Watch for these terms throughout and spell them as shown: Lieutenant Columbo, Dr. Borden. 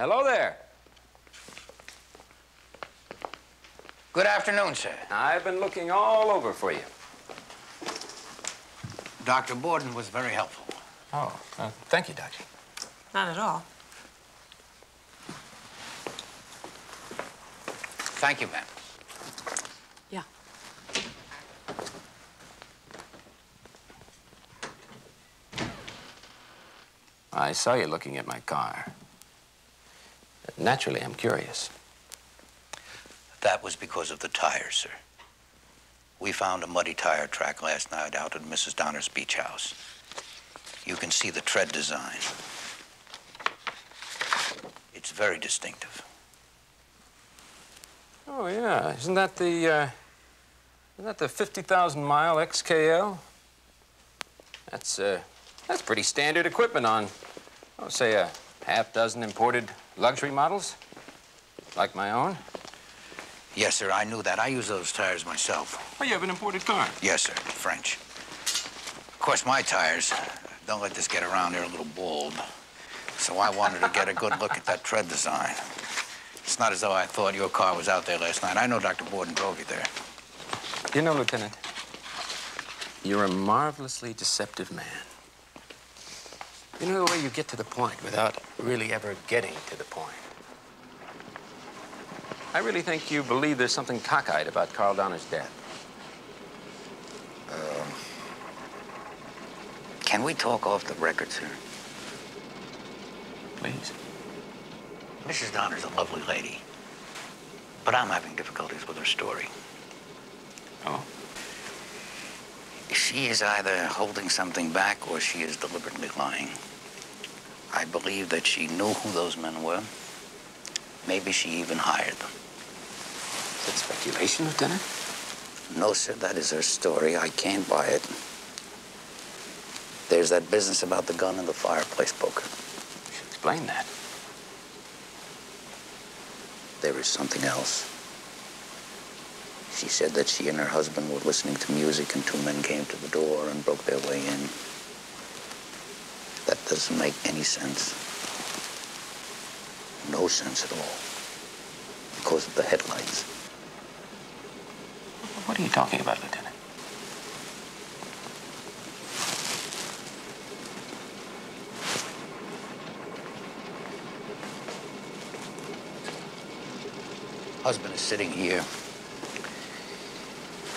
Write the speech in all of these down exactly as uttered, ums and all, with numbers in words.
Hello there. Good afternoon, sir. I've been looking all over for you. Doctor Borden was very helpful. Oh, uh, thank you, Doctor. Not at all. Thank you, ma'am. Yeah. I saw you looking at my car. Naturally, I'm curious. That was because of the tires, sir. We found a muddy tire track last night out at Missus Donner's beach house. You can see the tread design. It's very distinctive. Oh, yeah. Isn't that the, uh, isn't that the fifty thousand mile X K L? That's, uh, that's pretty standard equipment on, oh, say, a half dozen imported luxury models, like my own. Yes, sir, I knew that. I use those tires myself. Oh, you have an imported car? Yes, sir, French. Of course, my tires, don't let this get around, they're a little bald. So I wanted to get a good look at that tread design. It's not as though I thought your car was out there last night. I know Doctor Borden drove you there. You know, Lieutenant, you're a marvelously deceptive man. You know the way you get to the point without really ever getting to the point. I really think you believe there's something cockeyed about Carl Donner's death. Uh, can we talk off the record, sir? Please. Missus Donner's a lovely lady, but I'm having difficulties with her story. Oh? She is either holding something back or she is deliberately lying. I believe that she knew who those men were. Maybe she even hired them. Is that speculation, Lieutenant? No, sir, that is her story. I can't buy it. There's that business about the gun and the fireplace poker. You should explain that. There is something else. She said that she and her husband were listening to music and two men came to the door and broke their way in. That doesn't make any sense. No sense at all, because of the headlights. What are you talking about, Lieutenant? Husband is sitting here.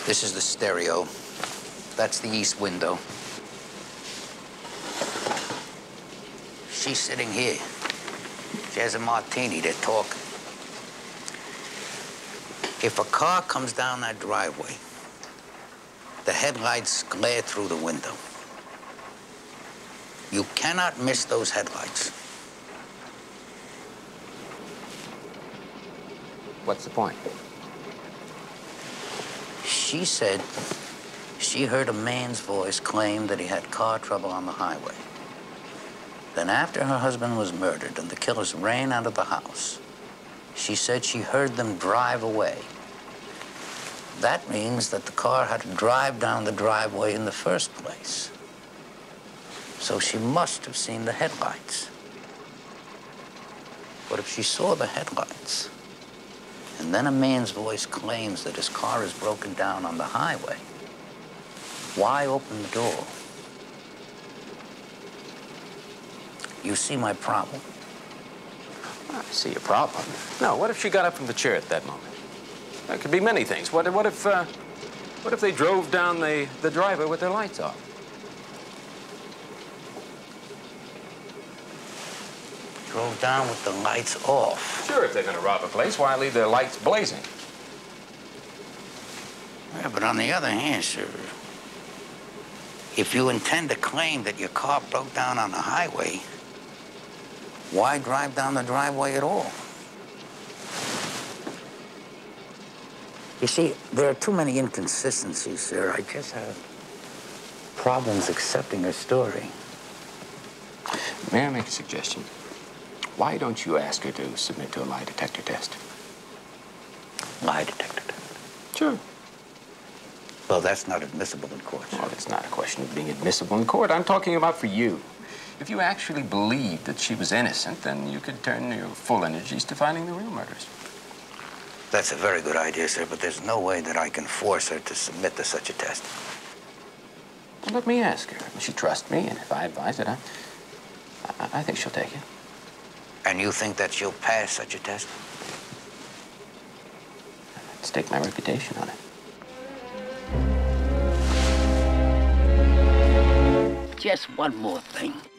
This is the stereo. That's the east window. She's sitting here. She has a martini. They're talking. If a car comes down that driveway, the headlights glare through the window. You cannot miss those headlights. What's the point? She said she heard a man's voice claim that he had car trouble on the highway. Then after her husband was murdered and the killers ran out of the house, she said she heard them drive away. That means that the car had to drive down the driveway in the first place. So she must have seen the headlights. But if she saw the headlights, and then a man's voice claims that his car is broken down on the highway, why open the door? You see my problem? I see your problem. No, what if she got up from the chair at that moment? That could be many things. What, what if, uh, what if they drove down the, the driveway with their lights off? Drove down with the lights off. Sure, if they're going to rob a place, why leave their lights blazing? Yeah, but on the other hand, sir, if you intend to claim that your car broke down on the highway, why drive down the driveway at all? You see, there are too many inconsistencies, sir. I just have problems accepting her story. May I make a suggestion? Why don't you ask her to submit to a lie detector test? Lie detector test? Sure. Well, that's not admissible in court. Well, it's not a question of being admissible in court. I'm talking about for you. If you actually believed that she was innocent, then you could turn your full energies to finding the real murderers. That's a very good idea, sir, but there's no way that I can force her to submit to such a test. Well, let me ask her. She trusts me, and if I advise it, I, I, I think she'll take it. And you think that she'll pass such a test? I'd stake my reputation on it. Just one more thing.